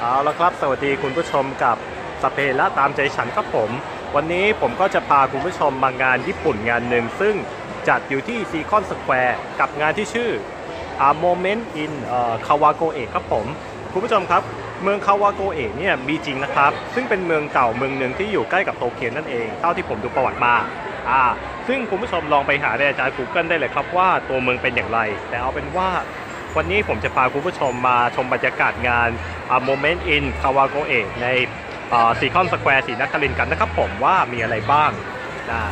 เอาละครับสวัสดีคุณผู้ชมกับสเปนและตามใจฉันครับผมวันนี้ผมก็จะพาคุณผู้ชมมางานญี่ปุ่นงานหนึ่งซึ่งจัดอยู่ที่ซีคอนสแควร์กับงานที่ชื่อ A Moment in Kawagoe ครับผมคุณผู้ชมครับเมืองคาวาโกเอะเนี่ยมีจริงนะครับซึ่งเป็นเมืองเก่าเมืองหนึ่งที่อยู่ใกล้กับโตเกียวนั่นเองเท่าที่ผมดูประวัติมาซึ่งคุณผู้ชมลองไปหาในอาจารย์ Google ได้เลยครับว่าตัวเมืองเป็นอย่างไรแต่เอาเป็นว่าวันนี้ผมจะพาคุณผู้ชมมาชมบรรยากาศงาน A Moment in Kawagoe ในซีคอนสแควร์ศรีนครินทร์กันนะครับผมว่ามีอะไรบ้างนะ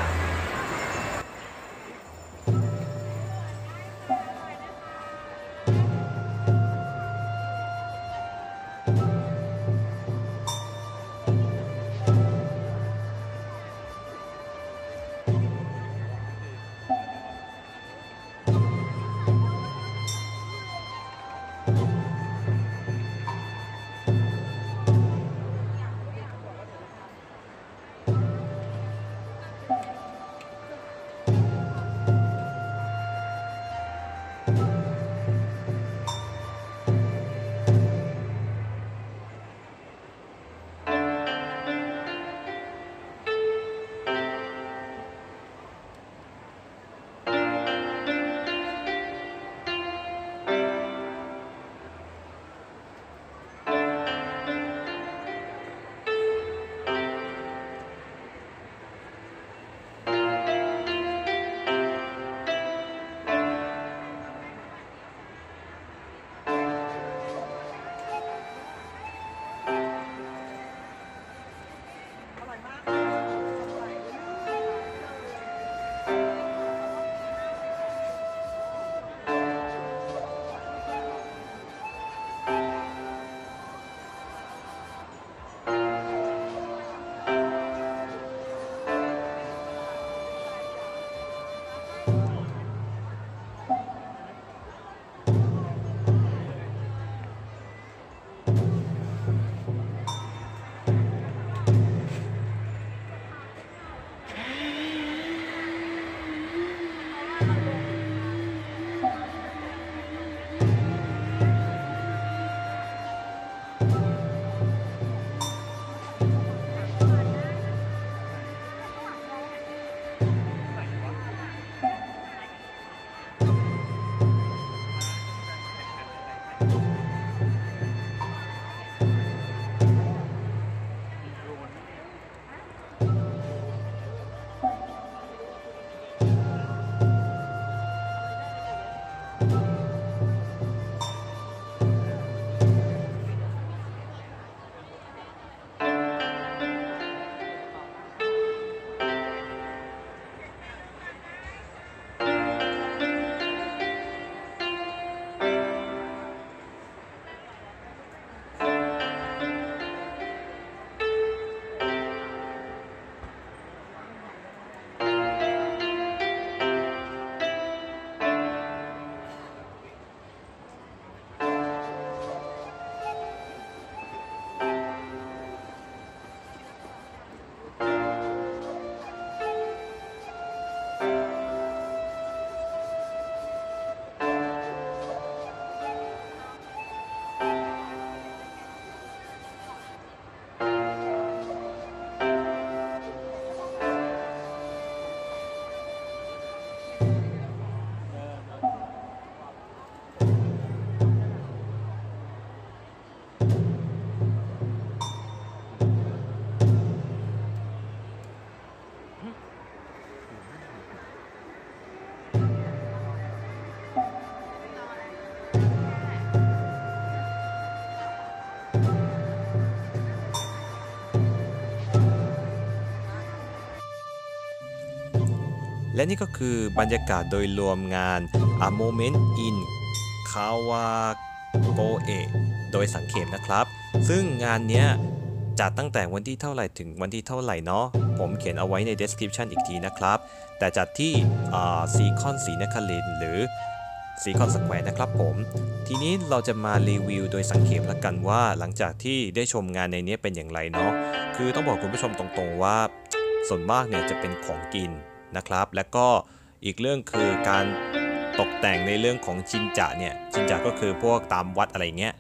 และนี่ก็คือบรรยากาศโดยรวมงาน A Moment in Kawagoe โดยสังเขปนะครับซึ่งงานเนี้ยจัดตั้งแต่วันที่เท่าไหร่ถึงวันที่เท่าไหร่เนาะผมเขียนเอาไว้ใน description อีกทีนะครับแต่จัดที่ซีคอนศรีนครินทร์หรือซีคอนสแควร์นะครับผมทีนี้เราจะมารีวิวโดยสังเขปละกันว่าหลังจากที่ได้ชมงานในนี้เป็นอย่างไรเนาะคือต้องบอกคุณผู้ชมตรงๆว่าส่วนมากเนี่ยจะเป็นของกินนะครับและก็อีกเรื่องคือการตกแต่งในเรื่องของชินจะเนี่ยชินจะก็คือพวกตามวัดอะไรเงี้ย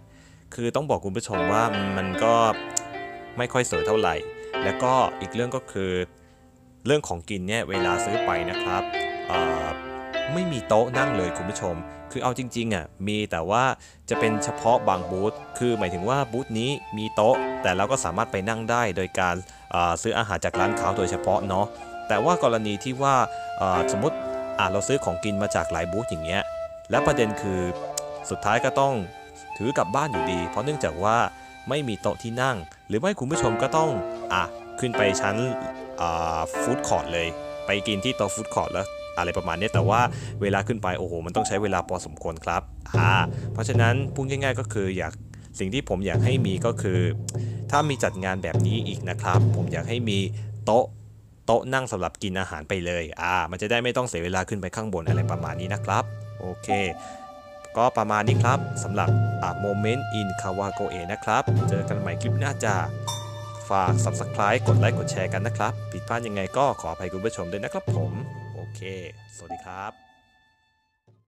คือต้องบอกคุณผู้ชมว่ามันก็ไม่ค่อยสวยเท่าไหร่แล้วก็อีกเรื่องก็คือเรื่องของกินเนี่ยเวลาซื้อไปนะครับไม่มีโต๊ะนั่งเลยคุณผู้ชมคือเอาจริงๆอ่ะมีแต่ว่าจะเป็นเฉพาะบางบูธคือหมายถึงว่าบูธนี้มีโต๊ะแต่เราก็สามารถไปนั่งได้โดยการซื้ออาหารจากร้านเขาโดยเฉพาะเนาะแต่ว่ากรณีที่ว่าสมมติเราซื้อของกินมาจากหลายบูธอย่างเงี้ยและประเด็นคือสุดท้ายก็ต้องถือกลับบ้านอยู่ดีเพราะเนื่องจากว่าไม่มีโต๊ะที่นั่งหรือไม่คุณผู้ชมก็ต้องขึ้นไปชั้นฟู้ดคอร์ทเลยไปกินที่โต๊ะฟู้ดคอร์ทแล้วอะไรประมาณนี้แต่ว่าเวลาขึ้นไปโอ้โหมันต้องใช้เวลาพอสมควรครับเพราะฉะนั้นพูดง่ายๆก็คือสิ่งที่ผมอยากให้มีก็คือถ้ามีจัดงานแบบนี้อีกนะครับผมอยากให้มีโต๊ะนั่งสำหรับกินอาหารไปเลยมันจะได้ไม่ต้องเสียเวลาขึ้นไปข้างบนอะไรประมาณนี้นะครับโอเคก็ประมาณนี้ครับสำหรับA Moment in Kawagoe นะครับเจอกันใหม่คลิปหน้าจ้าฝาก Subscribe กดไลค์กดแชร์กันนะครับผิดพลาดยังไงก็ขออภัยคุณผู้ชมด้วยนะครับผมโอเคสวัสดีครับ